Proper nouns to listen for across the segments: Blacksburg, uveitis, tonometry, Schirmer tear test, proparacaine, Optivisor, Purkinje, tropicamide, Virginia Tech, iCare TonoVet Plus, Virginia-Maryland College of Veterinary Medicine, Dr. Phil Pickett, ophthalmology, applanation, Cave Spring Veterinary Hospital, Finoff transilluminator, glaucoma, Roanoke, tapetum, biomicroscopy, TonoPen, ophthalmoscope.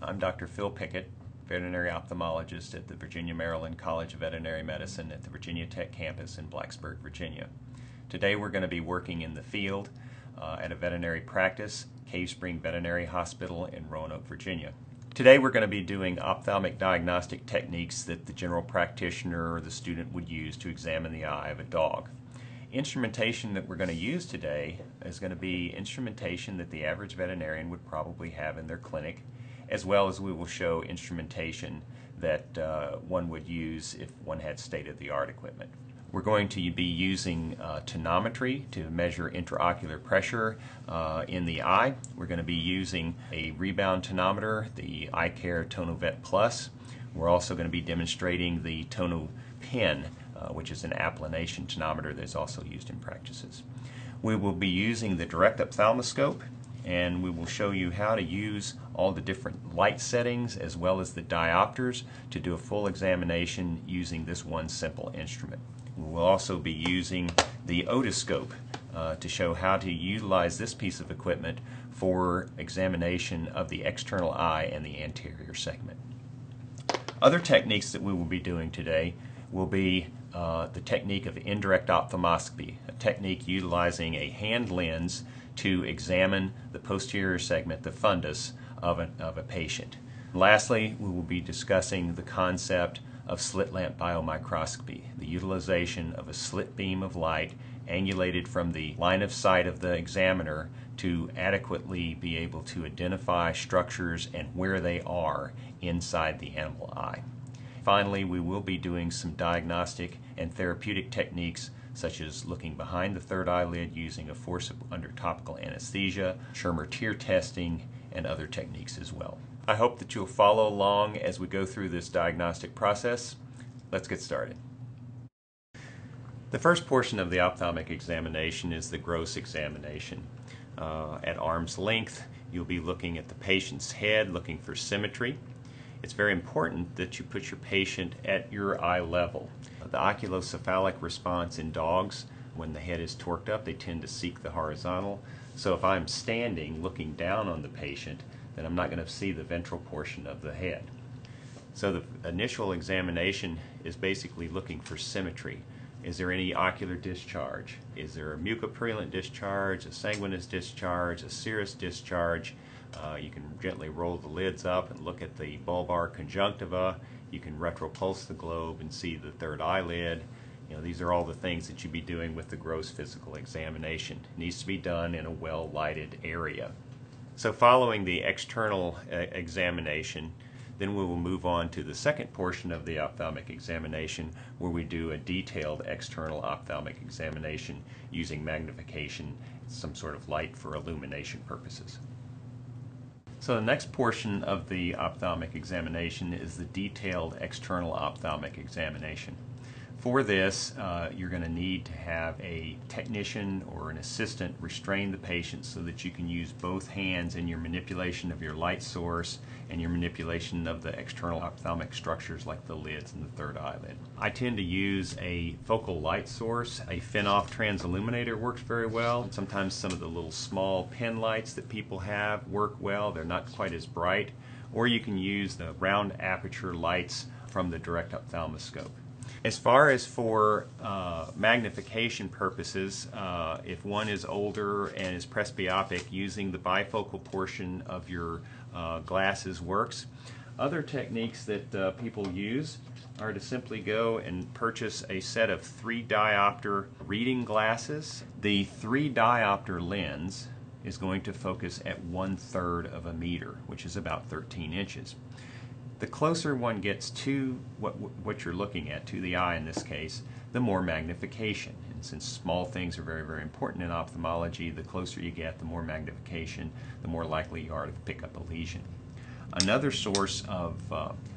I'm Dr. Phil Pickett, veterinary ophthalmologist at the Virginia-Maryland College of Veterinary Medicine at the Virginia Tech campus in Blacksburg, Virginia. Today we're going to be working in the field at a veterinary practice, Cave Spring Veterinary Hospital in Roanoke, Virginia. Today we're going to be doing ophthalmic diagnostic techniques that the general practitioner or the student would use to examine the eye of a dog. Instrumentation that we're going to use today is going to be instrumentation that the average veterinarian would probably have in their clinic, as well as we will show instrumentation that one would use if one had state-of-the-art equipment. We're going to be using tonometry to measure intraocular pressure in the eye. We're going to be using a rebound tonometer, the iCare TonoVet Plus. We're also going to be demonstrating the TonoPen, which is an applanation tonometer that's also used in practices. We will be using the direct ophthalmoscope, and we will show you how to use all the different light settings as well as the diopters to do a full examination using this one simple instrument. We will also be using the otoscope to show how to utilize this piece of equipment for examination of the external eye and the anterior segment. Other techniques that we will be doing today will be the technique of indirect ophthalmoscopy, a technique utilizing a hand lens to examine the posterior segment, the fundus, of a patient. Lastly, we will be discussing the concept of slit lamp biomicroscopy, the utilization of a slit beam of light angulated from the line of sight of the examiner to adequately be able to identify structures and where they are inside the animal eye. Finally, we will be doing some diagnostic and therapeutic techniques such as looking behind the third eyelid using a forceps under topical anesthesia, Schirmer tear testing, and other techniques as well. I hope that you'll follow along as we go through this diagnostic process. Let's get started. The first portion of the ophthalmic examination is the gross examination. At arm's length, you'll be looking at the patient's head, looking for symmetry. It's very important that you put your patient at your eye level. The oculocephalic response in dogs, when the head is torqued up, they tend to seek the horizontal. So if I'm standing looking down on the patient, then I'm not going to see the ventral portion of the head. So the initial examination is basically looking for symmetry. Is there any ocular discharge? Is there a mucopurulent discharge, a sanguinous discharge, a serous discharge? You can gently roll the lids up and look at the bulbar conjunctiva. You can retropulse the globe and see the third eyelid. You know, these are all the things that you'd be doing with the gross physical examination. It needs to be done in a well-lighted area. So following the external examination, then we will move on to the second portion of the ophthalmic examination, where we do a detailed external ophthalmic examination using magnification, some sort of light for illumination purposes. So the next portion of the ophthalmic examination is the detailed external ophthalmic examination. For this, you're going to need to have a technician or an assistant restrain the patient so that you can use both hands in your manipulation of your light source and your manipulation of the external ophthalmic structures like the lids and the third eyelid. I tend to use a focal light source. A Finoff transilluminator works very well. Sometimes some of the little small pen lights that people have work well. They're not quite as bright. Or you can use the round aperture lights from the direct ophthalmoscope. As far as for magnification purposes, if one is older and is presbyopic, using the bifocal portion of your glasses works. Other techniques that people use are to simply go and purchase a set of 3-diopter reading glasses. The 3-diopter lens is going to focus at 1/3 of a meter, which is about 13 inches. The closer one gets to what you're looking at, to the eye in this case, the more magnification. And since small things are very, very important in ophthalmology, the closer you get, the more magnification, the more likely you are to pick up a lesion. Another source of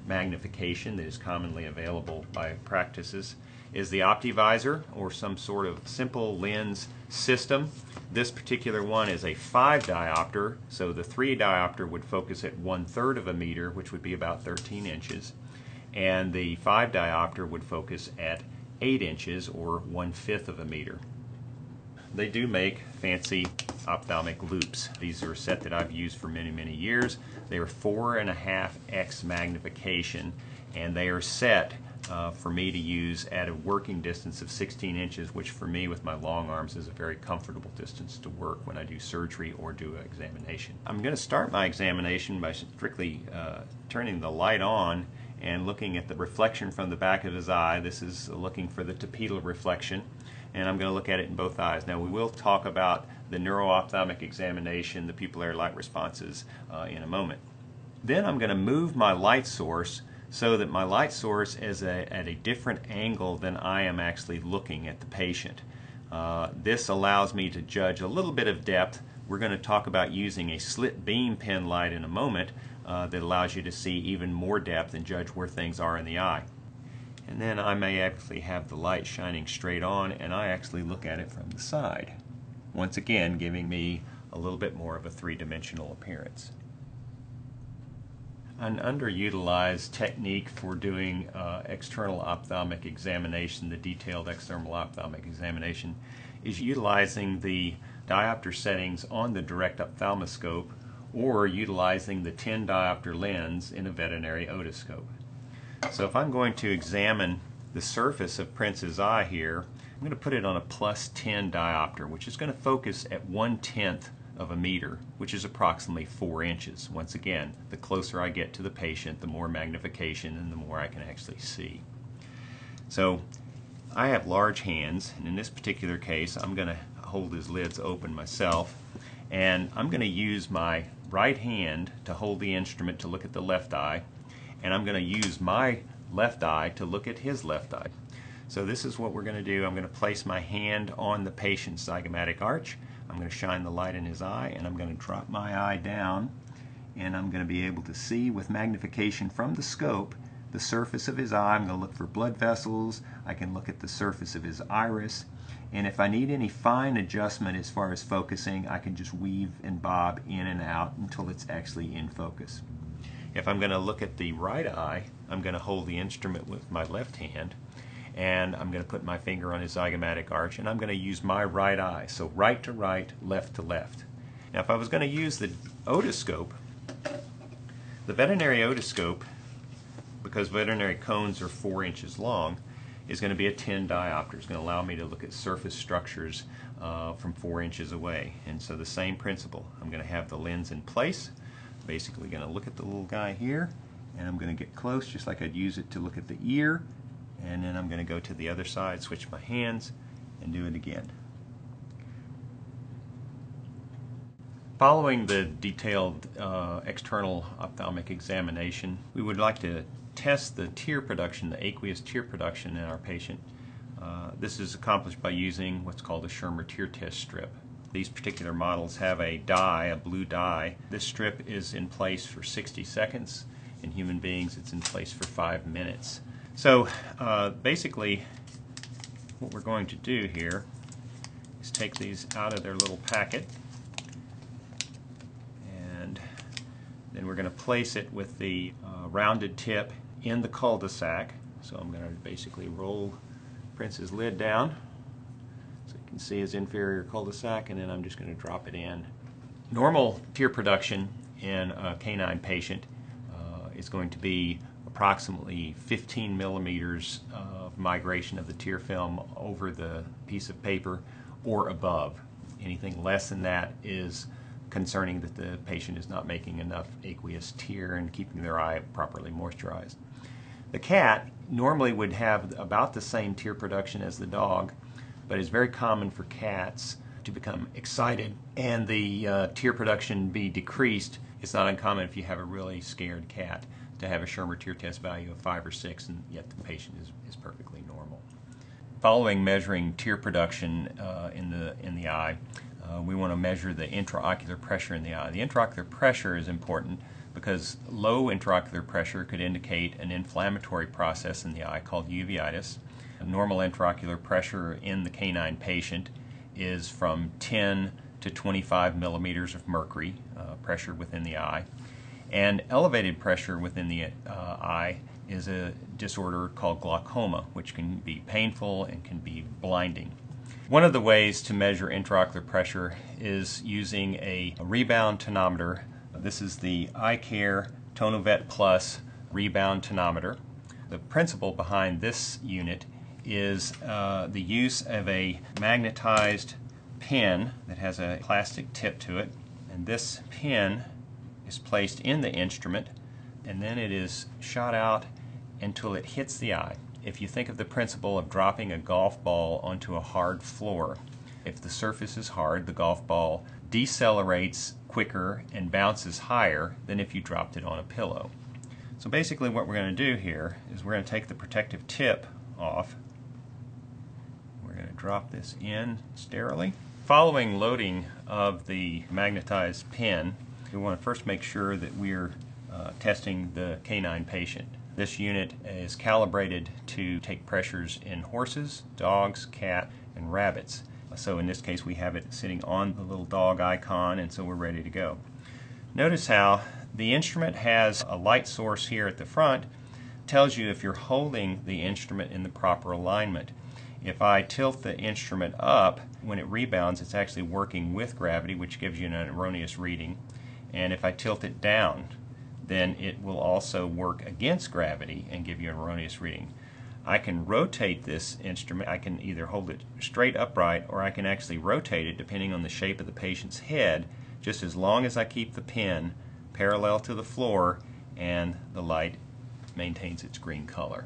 magnification that is commonly available by practices is the Optivisor or some sort of simple lens system. This particular one is a 5-diopter, so the 3-diopter would focus at 1/3 of a meter, which would be about 13 inches, and the 5-diopter would focus at 8 inches or 1/5 of a meter. They do make fancy ophthalmic loops. These are a set that I've used for many, many years. They are 4.5x magnification, and they are set for me to use at a working distance of 16 inches, which for me with my long arms is a very comfortable distance to work when I do surgery or do an examination. I'm going to start my examination by strictly turning the light on and looking at the reflection from the back of his eye. This is looking for the tapetal reflection, and I'm going to look at it in both eyes. Now, we will talk about the neuro-ophthalmic examination, the pupillary light responses in a moment. Then I'm going to move my light source so that my light source is at a different angle than I am actually looking at the patient. This allows me to judge a little bit of depth. We're going to talk about using a slit beam pen light in a moment that allows you to see even more depth and judge where things are in the eye. And then I may actually have the light shining straight on, and I actually look at it from the side, once again giving me a little bit more of a three-dimensional appearance. An underutilized technique for doing external ophthalmic examination, the detailed external ophthalmic examination, is utilizing the diopter settings on the direct ophthalmoscope or utilizing the 10 diopter lens in a veterinary otoscope. So if I'm going to examine the surface of Prince's eye here, I'm going to put it on a plus 10 diopter, which is going to focus at 1/10 of a meter, which is approximately 4 inches. Once again, the closer I get to the patient, the more magnification and the more I can actually see. So I have large hands, and in this particular case I'm going to hold his lids open myself, and I'm going to use my right hand to hold the instrument to look at the left eye, and I'm going to use my left eye to look at his left eye. So this is what we're going to do. I'm going to place my hand on the patient's zygomatic arch. I'm going to shine the light in his eye, and I'm going to drop my eye down, and I'm going to be able to see with magnification from the scope the surface of his eye. I'm going to look for blood vessels. I can look at the surface of his iris, and if I need any fine adjustment as far as focusing, I can just weave and bob in and out until it's actually in focus. If I'm going to look at the right eye, I'm going to hold the instrument with my left hand, and I'm going to put my finger on his zygomatic arch, and I'm going to use my right eye, so right to right, left to left. Now, if I was going to use the otoscope, the veterinary otoscope, because veterinary cones are 4 inches long, is going to be a 10 diopter. It's going to allow me to look at surface structures from 4 inches away. And so the same principle. I'm going to have the lens in place, basically going to look at the little guy here, and I'm going to get close just like I'd use it to look at the ear, and then I'm going to go to the other side, switch my hands, and do it again. Following the detailed external ophthalmic examination, we would like to test the tear production, the aqueous tear production in our patient. This is accomplished by using what's called a Schirmer tear test strip. These particular models have a dye, a blue dye. This strip is in place for 60 seconds. In human beings, it's in place for 5 minutes. So basically what we're going to do here is take these out of their little packet, and then we're going to place it with the rounded tip in the cul-de-sac. So I'm going to basically roll Prince's lid down so you can see his inferior cul-de-sac, and then I'm just going to drop it in. Normal tear production in a canine patient is going to be approximately 15 millimeters of migration of the tear film over the piece of paper or above. Anything less than that is concerning that the patient is not making enough aqueous tear and keeping their eye properly moisturized. The cat normally would have about the same tear production as the dog, but it's very common for cats to become excited and the tear production be decreased. It's not uncommon if you have a really scared cat to have a Schirmer tear test value of 5 or 6, and yet the patient is perfectly normal. Following measuring tear production in the eye, we want to measure the intraocular pressure in the eye. The intraocular pressure is important because low intraocular pressure could indicate an inflammatory process in the eye called uveitis. A normal intraocular pressure in the canine patient is from 10 to 25 millimeters of mercury pressure within the eye. And elevated pressure within the eye is a disorder called glaucoma, which can be painful and can be blinding. One of the ways to measure intraocular pressure is using a rebound tonometer. This is the iCare TonoVet Plus rebound tonometer. The principle behind this unit is the use of a magnetized pin that has a plastic tip to it, and this pin is placed in the instrument and then it is shot out until it hits the eye. If you think of the principle of dropping a golf ball onto a hard floor, if the surface is hard, the golf ball decelerates quicker and bounces higher than if you dropped it on a pillow. So basically what we're going to do here is we're going to take the protective tip off. We're going to drop this in sterilely. Following loading of the magnetized pin, we want to first make sure that we're testing the canine patient. This unit is calibrated to take pressures in horses, dogs, cats, and rabbits. So in this case we have it sitting on the little dog icon, and so we're ready to go. Notice how the instrument has a light source here at the front. It tells you if you're holding the instrument in the proper alignment. If I tilt the instrument up, when it rebounds it's actually working with gravity, which gives you an erroneous reading. And if I tilt it down, then it will also work against gravity and give you an erroneous reading. I can rotate this instrument. I can either hold it straight upright or I can actually rotate it depending on the shape of the patient's head, just as long as I keep the pin parallel to the floor and the light maintains its green color.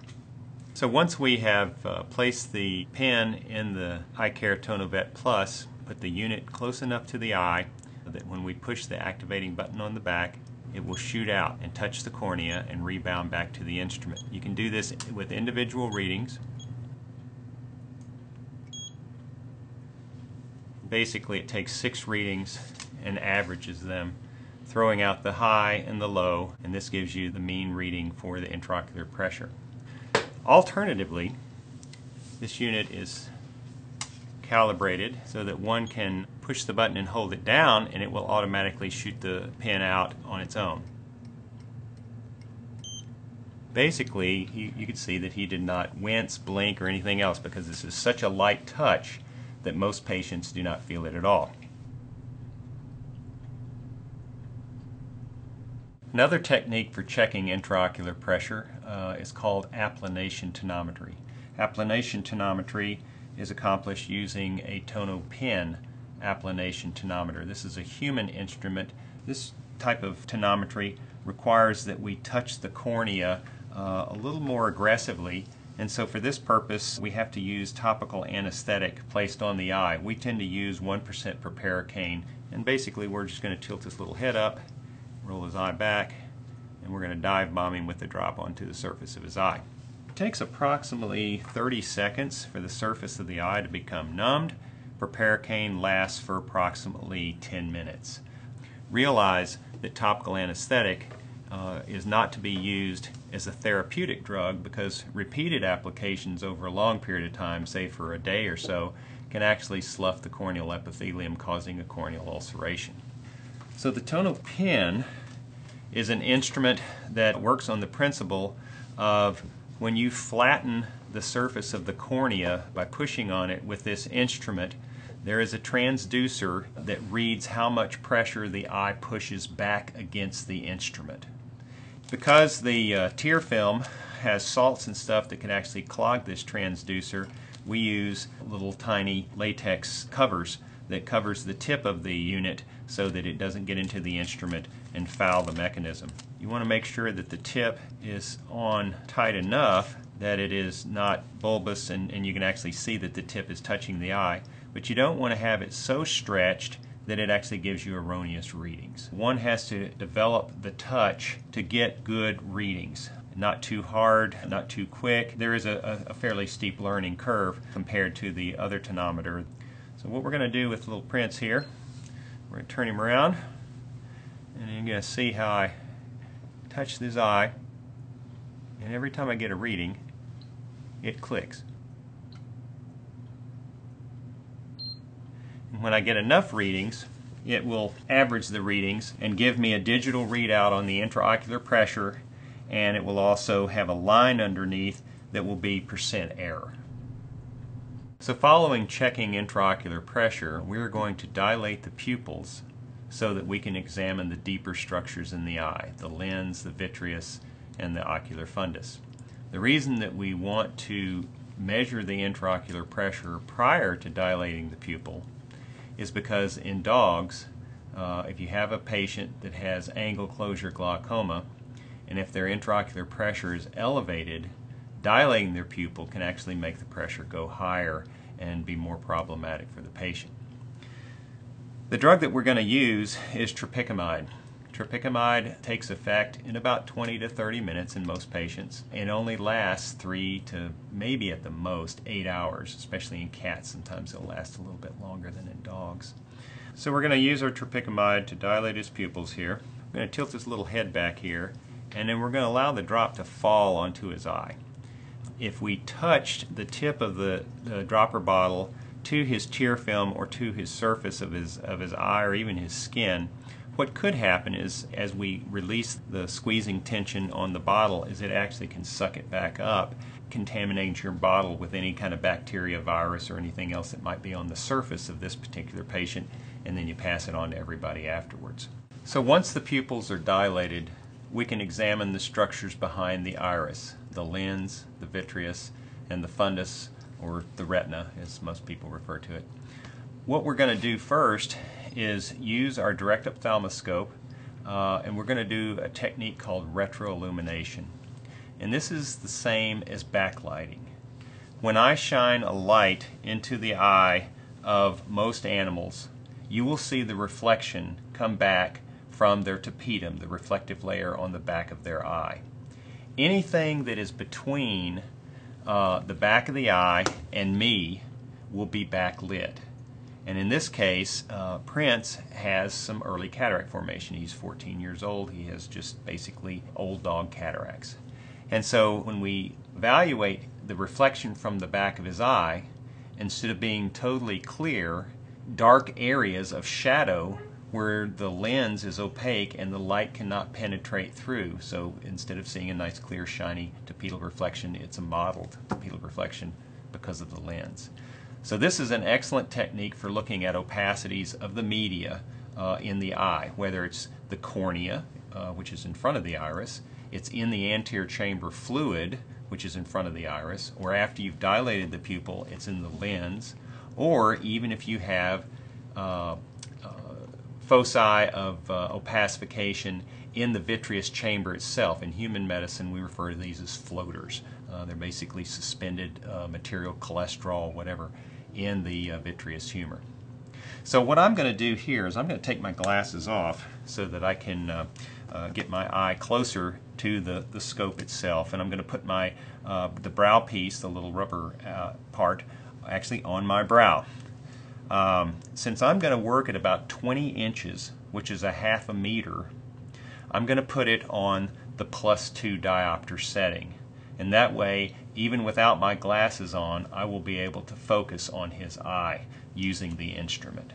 So once we have placed the pin in the iCare TonoVet Plus, put the unit close enough to the eye that when we push the activating button on the back, it will shoot out and touch the cornea and rebound back to the instrument. You can do this with individual readings. Basically it takes 6 readings and averages them, throwing out the high and the low, and this gives you the mean reading for the intraocular pressure. Alternatively, this unit is calibrated so that one can push the button and hold it down and it will automatically shoot the pin out on its own. Basically you could see that he did not wince, blink, or anything else, because this is such a light touch that most patients do not feel it at all. Another technique for checking intraocular pressure is called applanation tonometry. Applanation tonometry is accomplished using a TonoPen applanation tonometer. This is a human instrument. This type of tonometry requires that we touch the cornea a little more aggressively, and so for this purpose we have to use topical anesthetic placed on the eye. We tend to use 1% proparacaine, and basically we're just going to tilt his little head up, roll his eye back, and we're going to dive bomb him with the drop onto the surface of his eye. It takes approximately 30 seconds for the surface of the eye to become numbed. Proparacaine lasts for approximately 10 minutes. Realize that topical anesthetic is not to be used as a therapeutic drug, because repeated applications over a long period of time, say for a day or so, can actually slough the corneal epithelium, causing a corneal ulceration. So the TonoPen is an instrument that works on the principle of when you flatten the surface of the cornea by pushing on it with this instrument, there is a transducer that reads how much pressure the eye pushes back against the instrument. Because the tear film has salts and stuff that can actually clog this transducer, we use little tiny latex covers that covers the tip of the unit so that it doesn't get into the instrument and foul the mechanism. You want to make sure that the tip is on tight enough that it is not bulbous and you can actually see that the tip is touching the eye, but you don't want to have it so stretched that it actually gives you erroneous readings. One has to develop the touch to get good readings. Not too hard, not too quick. There is a fairly steep learning curve compared to the other tonometer. So what we're going to do with little Prince here, we're going to turn him around, and you're going to see how I touch his eye, and every time I get a reading, it clicks. And when I get enough readings, it will average the readings and give me a digital readout on the intraocular pressure, and it will also have a line underneath that will be percent error. So following checking intraocular pressure, we are going to dilate the pupils so that we can examine the deeper structures in the eye, the lens, the vitreous, and the ocular fundus. The reason that we want to measure the intraocular pressure prior to dilating the pupil is because in dogs, if you have a patient that has angle closure glaucoma, and if their intraocular pressure is elevated, dilating their pupil can actually make the pressure go higher and be more problematic for the patient. The drug that we're going to use is tropicamide. Tropicamide takes effect in about 20 to 30 minutes in most patients and only lasts 3 to maybe at the most 8 hours, especially in cats. Sometimes it'll last a little bit longer than in dogs. So we're going to use our tropicamide to dilate his pupils here. I'm going to tilt his little head back here, and then we're going to allow the drop to fall onto his eye. If we touched the tip of the dropper bottle to his tear film or to his surface of his eye or even his skin, what could happen is, as we release the squeezing tension on the bottle, is it actually can suck it back up, contaminating your bottle with any kind of bacteria, virus, or anything else that might be on the surface of this particular patient, and then you pass it on to everybody afterwards. So once the pupils are dilated, we can examine the structures behind the iris, the lens, the vitreous, and the fundus, or the retina, as most people refer to it. What we're going to do first is use our direct ophthalmoscope, and we're going to do a technique called retroillumination. And this is the same as backlighting. When I shine a light into the eye of most animals, you will see the reflection come back from their tapetum, the reflective layer on the back of their eye. Anything that is between the back of the eye and me will be backlit. And in this case, Prince has some early cataract formation. He's 14 years old. He has just basically old dog cataracts. And so when we evaluate the reflection from the back of his eye, instead of being totally clear, dark areas of shadow where the lens is opaque and the light cannot penetrate through. So instead of seeing a nice clear shiny tapetal reflection, it's a mottled tapetal reflection because of the lens. So this is an excellent technique for looking at opacities of the media in the eye, whether it's the cornea, which is in front of the iris, it's in the anterior chamber fluid, which is in front of the iris, or after you've dilated the pupil, it's in the lens, or even if you have foci of opacification in the vitreous chamber itself. In human medicine, we refer to these as floaters. They're basically suspended material, cholesterol, whatever, in the vitreous humor. So what I'm going to do here is I'm going to take my glasses off so that I can get my eye closer to the scope itself, and I'm going to put my the brow piece, the little rubber part, actually on my brow. Since I'm going to work at about 20 inches, which is a half a meter, I'm going to put it on the +2 diopter setting. And that way, even without my glasses on, I will be able to focus on his eye using the instrument.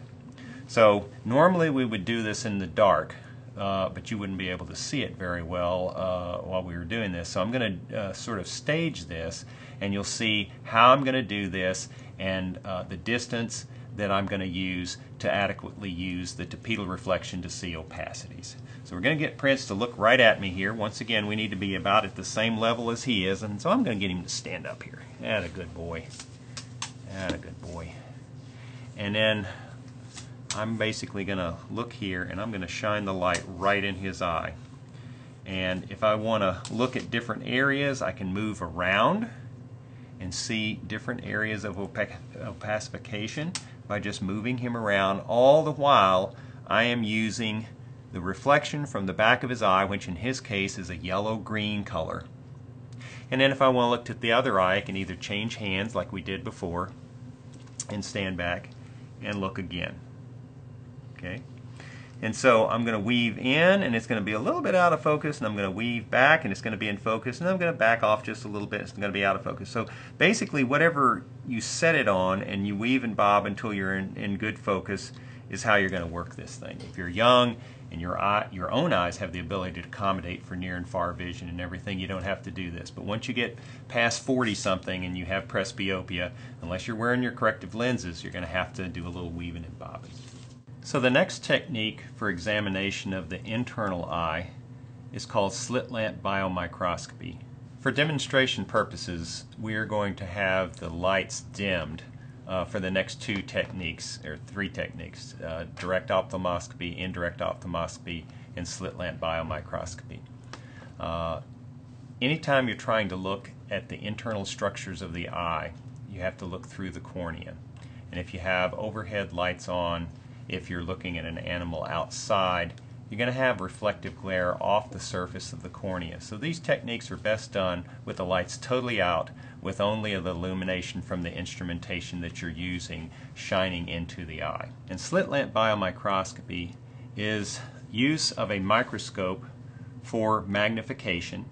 So normally we would do this in the dark, but you wouldn't be able to see it very well while we were doing this. So I'm going to sort of stage this, and you'll see how I'm going to do this and the distance that I'm going to use to adequately use the tapetal reflection to see opacities. So we're going to get Prince to look right at me here. Once again, we need to be about at the same level as he is, and so I'm going to get him to stand up here. Atta good boy. Atta good boy. And then I'm basically going to look here, and I'm going to shine the light right in his eye. And if I want to look at different areas, I can move around and see different areas of opacification by just moving him around. All the while, I am using the reflection from the back of his eye, which in his case is a yellow-green color. And then if I want to look at the other eye, I can either change hands like we did before and stand back and look again. Okay? And so I'm going to weave in, and it's going to be a little bit out of focus, and I'm going to weave back, and it's going to be in focus, and I'm going to back off just a little bit, it's going to be out of focus. So basically, whatever you set it on, and you weave and bob until you're in good focus, is how you're going to work this thing. If you're young and your own eyes have the ability to accommodate for near and far vision and everything, you don't have to do this. But once you get past 40-something and you have presbyopia, unless you're wearing your corrective lenses, you're going to have to do a little weaving and bobbing. So the next technique for examination of the internal eye is called slit lamp biomicroscopy. For demonstration purposes, we are going to have the lights dimmed for the next two techniques, or three techniques, direct ophthalmoscopy, indirect ophthalmoscopy, and slit lamp biomicroscopy. Anytime you're trying to look at the internal structures of the eye, you have to look through the cornea. And if you have overhead lights on, if you're looking at an animal outside, you're going to have reflective glare off the surface of the cornea. So these techniques are best done with the lights totally out, with only the illumination from the instrumentation that you're using shining into the eye. And slit lamp biomicroscopy is use of a microscope for magnification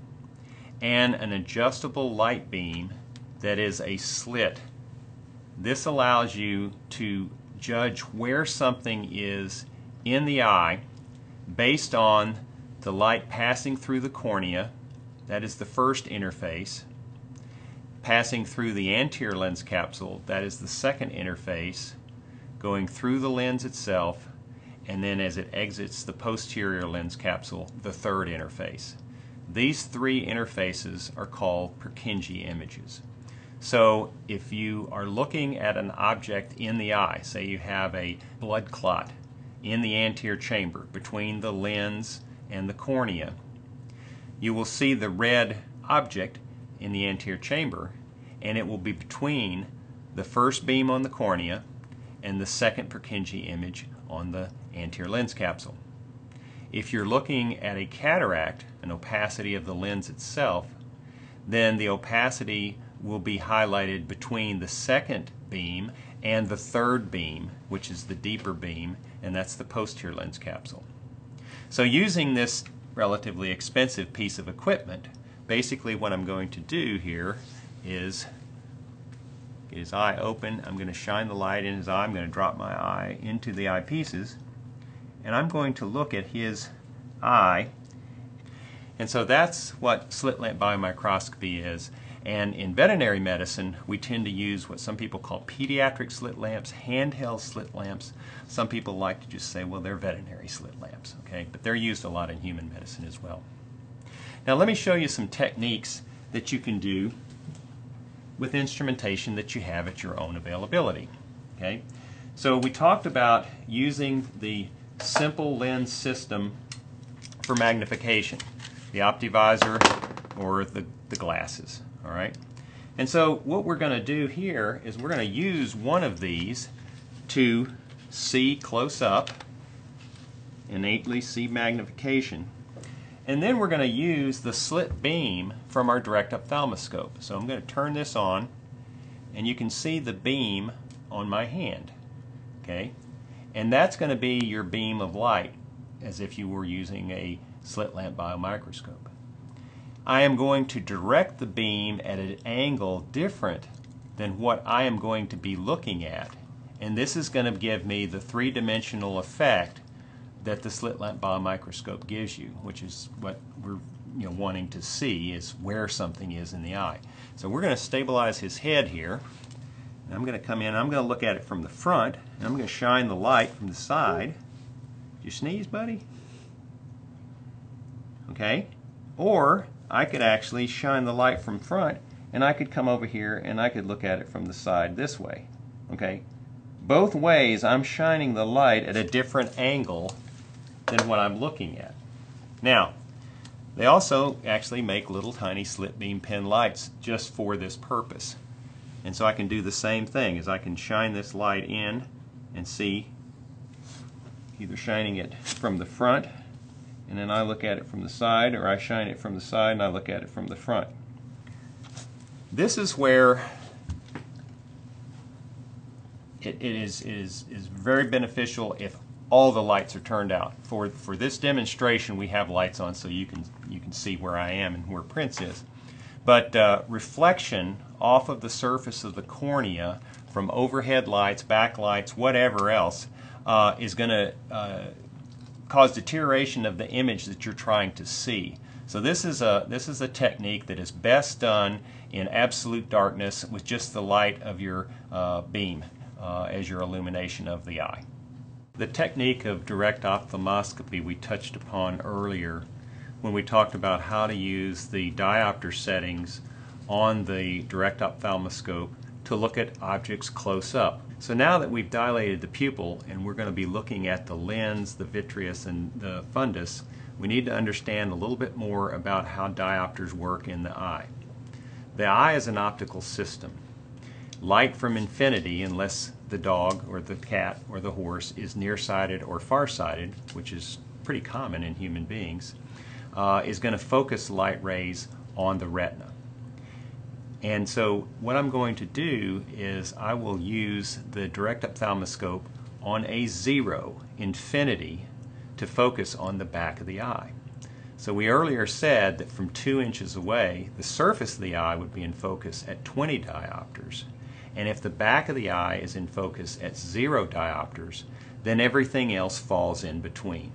and an adjustable light beam that is a slit. This allows you to judge where something is in the eye based on the light passing through the cornea, that is the first interface, passing through the anterior lens capsule, that is the second interface, going through the lens itself, and then as it exits the posterior lens capsule, the third interface. These three interfaces are called Purkinje images. So if you are looking at an object in the eye, say you have a blood clot in the anterior chamber between the lens and the cornea, you will see the red object in the anterior chamber, and it will be between the first beam on the cornea and the second Purkinje image on the anterior lens capsule. If you're looking at a cataract, an opacity of the lens itself, then the opacity will be highlighted between the second beam and the third beam, which is the deeper beam, and that's the posterior lens capsule. So using this relatively expensive piece of equipment, basically what I'm going to do here is get his eye open. I'm going to shine the light in his eye. I'm going to drop my eye into the eyepieces, and I'm going to look at his eye. And so that's what slit lamp biomicroscopy is. And in veterinary medicine, we tend to use what some people call pediatric slit lamps, handheld slit lamps. Some people like to just say, well, they're veterinary slit lamps, okay? But they're used a lot in human medicine as well. Now let me show you some techniques that you can do with instrumentation that you have at your own availability, okay? So we talked about using the simple lens system for magnification, the Optivisor or the glasses. All right, and so what we're going to do here is we're going to use one of these to see close up, innately see magnification, and then we're going to use the slit beam from our direct ophthalmoscope. So I'm going to turn this on, and you can see the beam on my hand, okay? And that's going to be your beam of light, as if you were using a slit lamp biomicroscope. I am going to direct the beam at an angle different than what I am going to be looking at. And this is going to give me the three-dimensional effect that the slit lamp biomicroscope gives you, which is what we're wanting to see, is where something is in the eye. So we're going to stabilize his head here. And I'm going to come in, I'm going to look at it from the front, and I'm going to shine the light from the side. Did you sneeze, buddy? Okay. Or I could actually shine the light from front, and I could come over here and I could look at it from the side this way, okay? Both ways I'm shining the light at a different angle than what I'm looking at. Now, they also actually make little tiny slit beam pen lights just for this purpose. And so I can do the same thing, is I can shine this light in and see, either shining it from the front, and then I look at it from the side, or I shine it from the side and I look at it from the front. This is where it is very beneficial if all the lights are turned out. For this demonstration, we have lights on so you can see where I am and where Prince is. But reflection off of the surface of the cornea from overhead lights, backlights, whatever else, is going to cause deterioration of the image that you're trying to see. So this is a technique that is best done in absolute darkness with just the light of your beam as your illumination of the eye. The technique of direct ophthalmoscopy we touched upon earlier when we talked about how to use the diopter settings on the direct ophthalmoscope to look at objects close up. So now that we've dilated the pupil and we're going to be looking at the lens, the vitreous, and the fundus, we need to understand a little bit more about how diopters work in the eye. The eye is an optical system. Light from infinity, unless the dog or the cat or the horse is nearsighted or farsighted, which is pretty common in human beings, is going to focus light rays on the retina. And so what I'm going to do is I will use the direct ophthalmoscope on a zero, infinity, to focus on the back of the eye. So we earlier said that from 2 inches away, the surface of the eye would be in focus at 20 diopters. And if the back of the eye is in focus at 0 diopters, then everything else falls in between.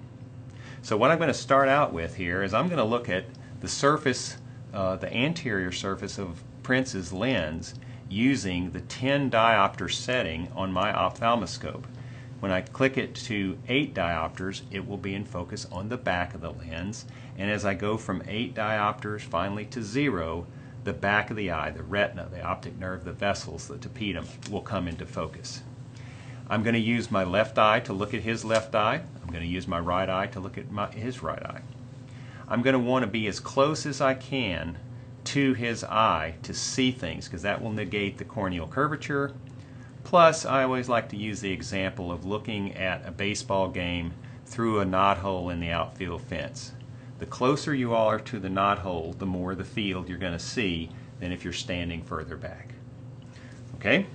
So what I'm going to start out with here is I'm going to look at the surface, the anterior surface of Prince's lens using the 10 diopter setting on my ophthalmoscope. When I click it to 8 diopters, it will be in focus on the back of the lens, and as I go from 8 diopters finally to 0, the back of the eye, the retina, the optic nerve, the vessels, the tapetum will come into focus. I'm going to use my left eye to look at his left eye. I'm going to use my right eye to look at his right eye. I'm going to want to be as close as I can to his eye to see things, because that will negate the corneal curvature. Plus, I always like to use the example of looking at a baseball game through a knothole in the outfield fence. The closer you are to the knothole, the more the field you're going to see than if you're standing further back. Okay,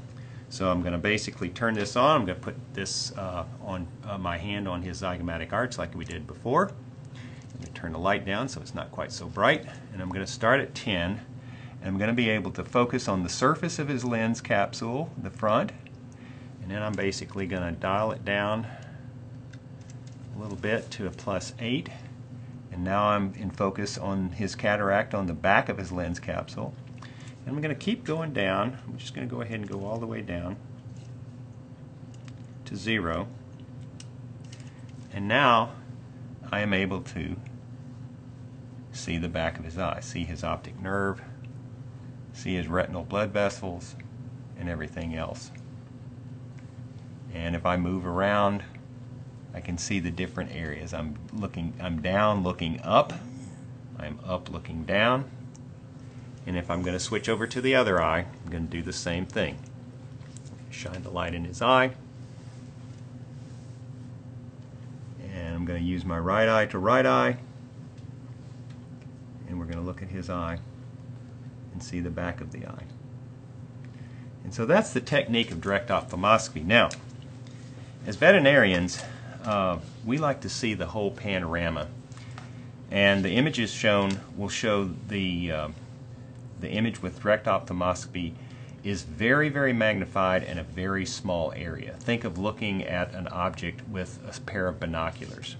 so I'm going to basically turn this on. I'm going to put this on my hand on his zygomatic arch like we did before. I'm going to turn the light down so it's not quite so bright, and I'm going to start at 10, and I'm going to be able to focus on the surface of his lens capsule, the front, and then I'm basically going to dial it down a little bit to a +8, and now I'm in focus on his cataract on the back of his lens capsule, and I'm going to keep going down. I'm just going to go ahead and go all the way down to 0, and now I am able to see the back of his eye, see his optic nerve, see his retinal blood vessels, and everything else. And if I move around, I can see the different areas. I'm down looking up, I'm up looking down, and if I'm going to switch over to the other eye, I'm going to do the same thing. Shine the light in his eye. I'm going to use my right eye to right eye, and we're going to look at his eye and see the back of the eye. And so that's the technique of direct ophthalmoscopy. Now, as veterinarians, we like to see the whole panorama, and the images shown will show the image with direct ophthalmoscopy is very, very magnified in a very small area. Think of looking at an object with a pair of binoculars.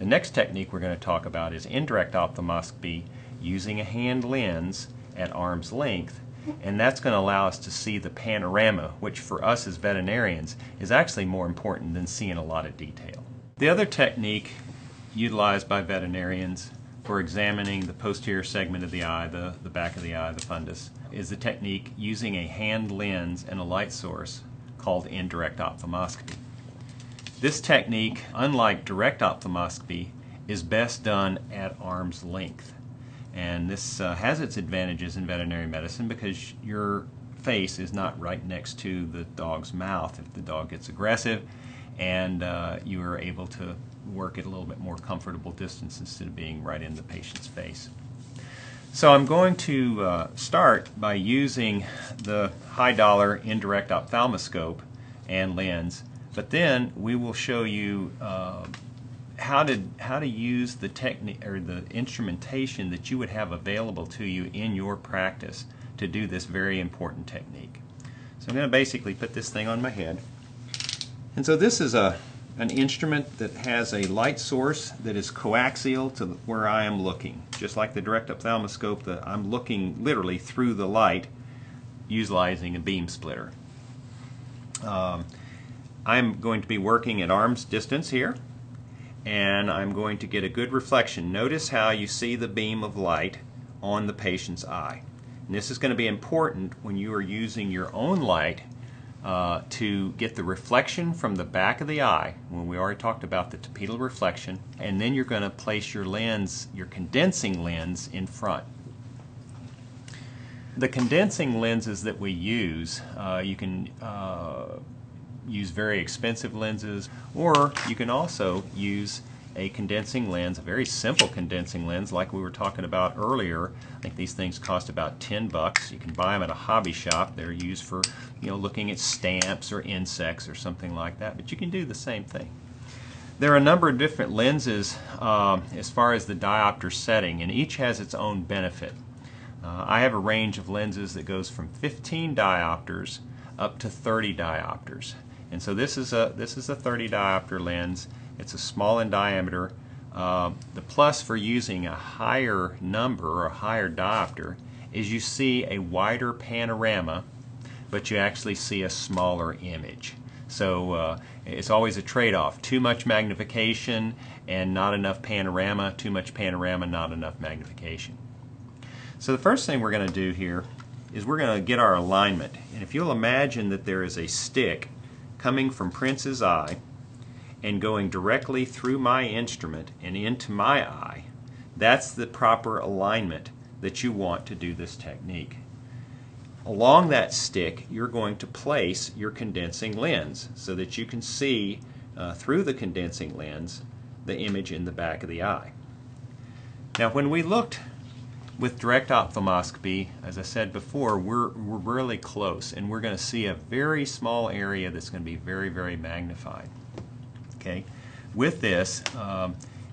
The next technique we're going to talk about is indirect ophthalmoscopy using a hand lens at arm's length, and that's going to allow us to see the panorama, which for us as veterinarians is actually more important than seeing a lot of detail. The other technique utilized by veterinarians for examining the posterior segment of the eye, the back of the eye, the fundus, is the technique using a hand lens and a light source called indirect ophthalmoscopy. This technique, unlike direct ophthalmoscopy, is best done at arm's length. And this has its advantages in veterinary medicine because your face is not right next to the dog's mouth if the dog gets aggressive, and you are able to work at a little bit more comfortable distance instead of being right in the patient's face. So I'm going to start by using the high dollar indirect ophthalmoscope and lens, but then we will show you how to use the technique or the instrumentation that you would have available to you in your practice to do this very important technique. So I'm going to basically put this thing on my head. And so this is a an instrument that has a light source that is coaxial to where I am looking. Just like the direct ophthalmoscope, that I'm looking literally through the light utilizing a beam splitter. I'm going to be working at arm's distance here, and I'm going to get a good reflection. Notice how you see the beam of light on the patient's eye. And this is going to be important when you are using your own light to get the reflection from the back of the eye, when we already talked about the tapetal reflection, and then you're going to place your lens, your condensing lens, in front. The condensing lenses that we use, you can use very expensive lenses, or you can also use a condensing lens, a very simple condensing lens like we were talking about earlier. I think these things cost about $10. You can buy them at a hobby shop. They're used for, you know, looking at stamps or insects or something like that, but you can do the same thing. There are a number of different lenses as far as the diopter setting, and each has its own benefit. I have a range of lenses that goes from 15 diopters up to 30 diopters. And so this is a 30 diopter lens. It's a small in diameter. The plus for using a higher number or a higher diopter is you see a wider panorama, but you actually see a smaller image. So it's always a trade-off. Too much magnification and not enough panorama. Too much panorama, not enough magnification. So the first thing we're going to do here is we're going to get our alignment. And if you'll imagine that there is a stick coming from Prince's eye and going directly through my instrument and into my eye, that's the proper alignment that you want to do this technique. Along that stick, you're going to place your condensing lens so that you can see through the condensing lens the image in the back of the eye. Now, when we looked with direct ophthalmoscopy, as I said before, we're really close, and we're going to see a very small area that's going to be very, very magnified. Okay, with this,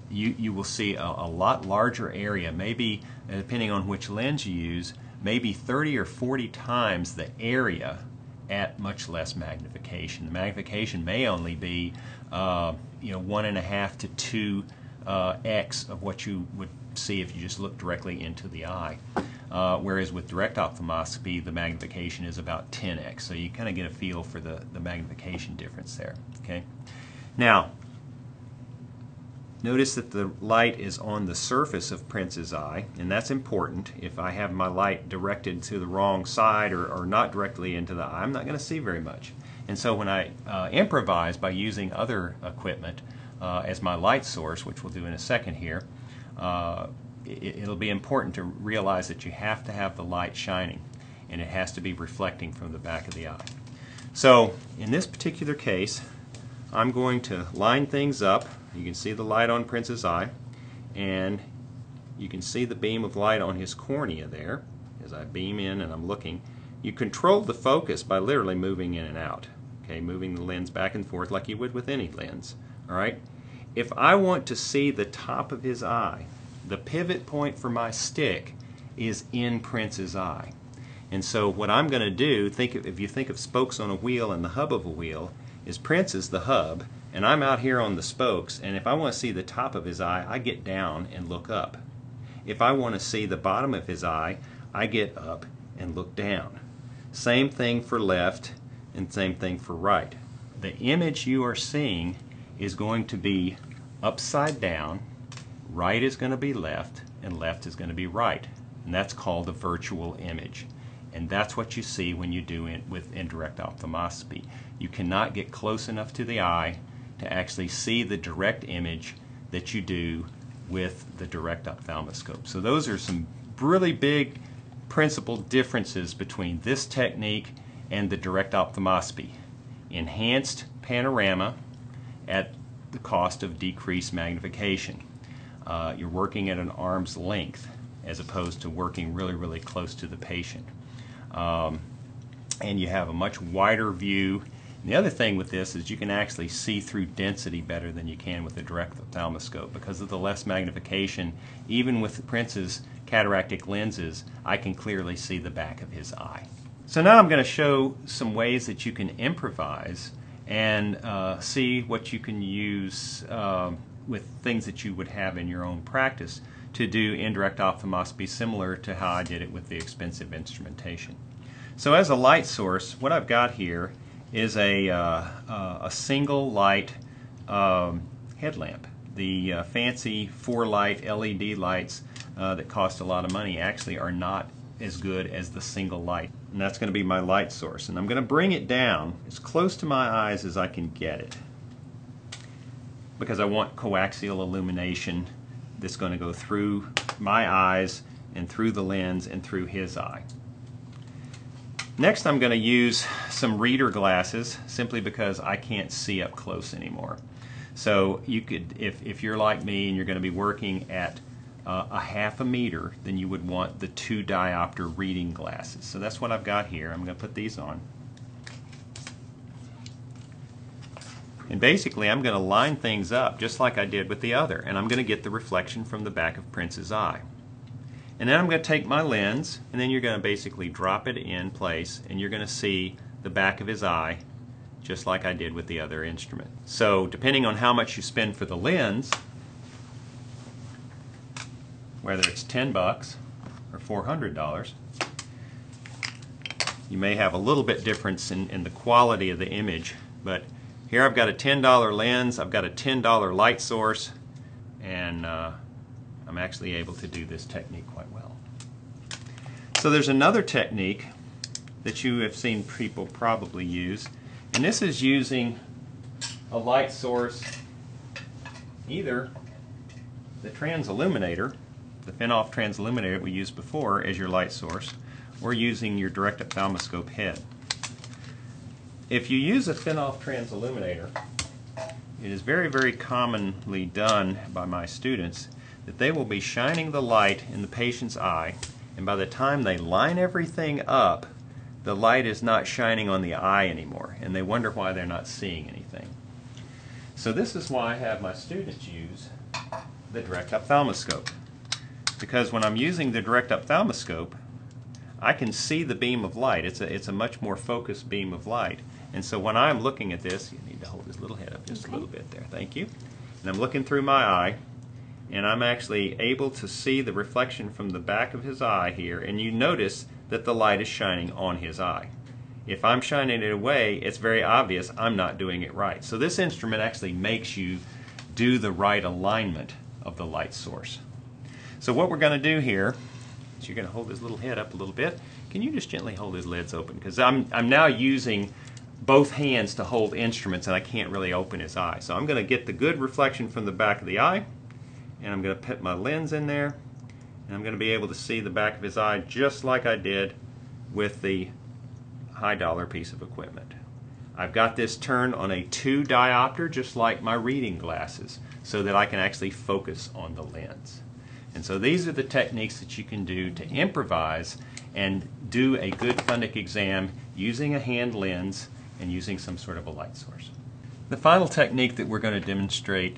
you will see a lot larger area, maybe, depending on which lens you use, maybe 30 or 40 times the area at much less magnification. The magnification may only be, 1.5 to 2 X of what you would see if you just look directly into the eye. Whereas with direct ophthalmoscopy, the magnification is about 10X. So you kind of get a feel for the magnification difference there. Okay. Now, notice that the light is on the surface of Prince's eye, and that's important. If I have my light directed to the wrong side or not directly into the eye, I'm not going to see very much. And so when I improvise by using other equipment as my light source, which we'll do in a second here, it'll be important to realize that you have to have the light shining, and it has to be reflecting from the back of the eye. So in this particular case, I'm going to line things up. You can see the light on Prince's eye, and you can see the beam of light on his cornea there as I beam in and I'm looking. You control the focus by literally moving in and out, okay, moving the lens back and forth like you would with any lens. All right. If I want to see the top of his eye, the pivot point for my stick is in Prince's eye. And so what I'm going to do, if you think of spokes on a wheel and the hub of a wheel, is Prince is the hub, and I'm out here on the spokes, and if I want to see the top of his eye, I get down and look up. If I want to see the bottom of his eye, I get up and look down. Same thing for left and same thing for right. The image you are seeing is going to be upside down, right is going to be left, and left is going to be right. And that's called a virtual image. And that's what you see when you do it with indirect ophthalmoscopy. You cannot get close enough to the eye to actually see the direct image that you do with the direct ophthalmoscope. So those are some really big principal differences between this technique and the direct ophthalmoscopy. Enhanced panorama at the cost of decreased magnification. You're working at an arm's length as opposed to working really, really close to the patient. And you have a much wider view. And the other thing with this is you can actually see through density better than you can with a direct ophthalmoscope. Because of the less magnification, even with Prince's cataractic lenses, I can clearly see the back of his eye. So now I'm going to show some ways that you can improvise and see what you can use with things that you would have in your own practice to do indirect ophthalmoscopy, similar to how I did it with the expensive instrumentation. So as a light source, what I've got here is a single light headlamp. The fancy 4-light LED lights that cost a lot of money actually are not as good as the single light. And that's going to be my light source. And I'm going to bring it down as close to my eyes as I can get it, because I want coaxial illumination that's going to go through my eyes and through the lens and through his eye. Next, I'm going to use some reader glasses, simply because I can't see up close anymore. So you could, if you're like me and you're going to be working at a half a meter, then you would want the 2-diopter reading glasses. So that's what I've got here. I'm going to put these on. And basically, I'm going to line things up just like I did with the other, and I'm going to get the reflection from the back of Prince's eye. And then I'm going to take my lens, and then you're going to basically drop it in place, and you're going to see the back of his eye just like I did with the other instrument. So depending on how much you spend for the lens, whether it's $10 or $400, you may have a little bit difference in the quality of the image. But here I've got a $10 lens, I've got a $10 light source, and I'm actually able to do this technique quite well. So there's another technique that you have seen people probably use, and this is using a light source, either the transilluminator, the Finoff transilluminator that we used before as your light source, or using your direct ophthalmoscope head. If you use a Finoff transilluminator, it is very, very commonly done by my students that they will be shining the light in the patient's eye, and by the time they line everything up, the light is not shining on the eye anymore, and they wonder why they're not seeing anything. So this is why I have my students use the direct ophthalmoscope, because when I'm using the direct ophthalmoscope, I can see the beam of light. It's a much more focused beam of light. And so when I'm looking at this, you need to hold his little head up just a little bit there, thank you. And I'm looking through my eye, and I'm actually able to see the reflection from the back of his eye here, and you notice that the light is shining on his eye. If I'm shining it away, it's very obvious I'm not doing it right. So this instrument actually makes you do the right alignment of the light source. So what we're going to do here is you're going to hold his little head up a little bit. Can you just gently hold his lids open? Because I'm now using both hands to hold instruments, and I can't really open his eye. So I'm going to get the good reflection from the back of the eye, and I'm going to put my lens in there, and I'm going to be able to see the back of his eye just like I did with the high-dollar piece of equipment. I've got this turned on a 2-diopter, just like my reading glasses, so that I can actually focus on the lens. And so these are the techniques that you can do to improvise and do a good fundic exam using a hand lens and using some sort of a light source. The final technique that we're going to demonstrate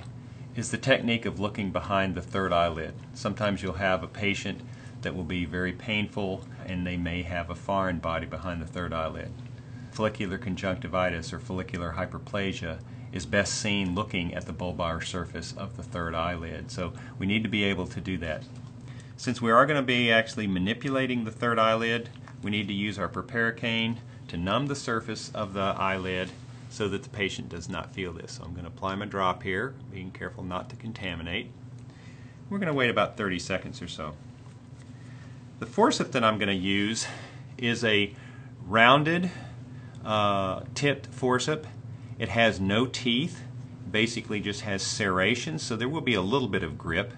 is the technique of looking behind the third eyelid. Sometimes you'll have a patient that will be very painful, and they may have a foreign body behind the third eyelid. Follicular conjunctivitis or follicular hyperplasia is best seen looking at the bulbar surface of the third eyelid. So we need to be able to do that. Since we are going to be actually manipulating the third eyelid, we need to use our proparacaine to numb the surface of the eyelid so that the patient does not feel this. So I'm going to apply my drop here, being careful not to contaminate. We're going to wait about 30 seconds or so. The forceps that I'm going to use is a rounded, tipped forceps. It has no teeth, basically just has serrations, so there will be a little bit of grip.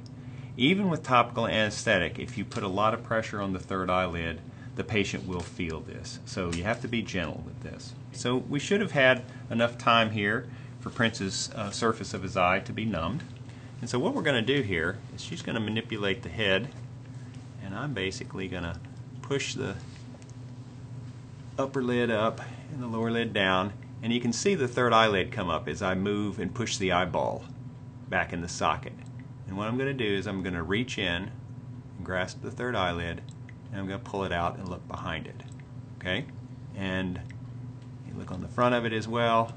Even with topical anesthetic, if you put a lot of pressure on the third eyelid, the patient will feel this. So you have to be gentle with this. So we should have had enough time here for Prince's surface of his eye to be numbed. And so what we're going to do here is she's going to manipulate the head, and I'm basically going to push the upper lid up and the lower lid down, and you can see the third eyelid come up as I move and push the eyeball back in the socket. And what I'm going to do is I'm going to reach in and grasp the third eyelid, and I'm going to pull it out and look behind it. Okay? And you look on the front of it as well,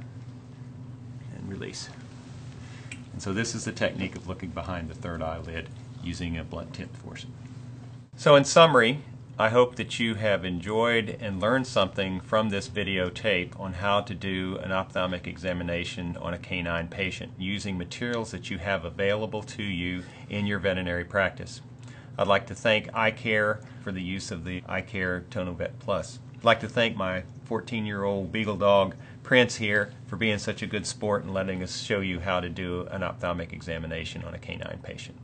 and release. And so this is the technique of looking behind the third eyelid using a blunt tip forceps. So in summary, I hope that you have enjoyed and learned something from this videotape on how to do an ophthalmic examination on a canine patient using materials that you have available to you in your veterinary practice. I'd like to thank iCare for the use of the iCare TonoVet Plus. I'd like to thank my 14-year-old beagle dog Prince here for being such a good sport and letting us show you how to do an ophthalmic examination on a canine patient.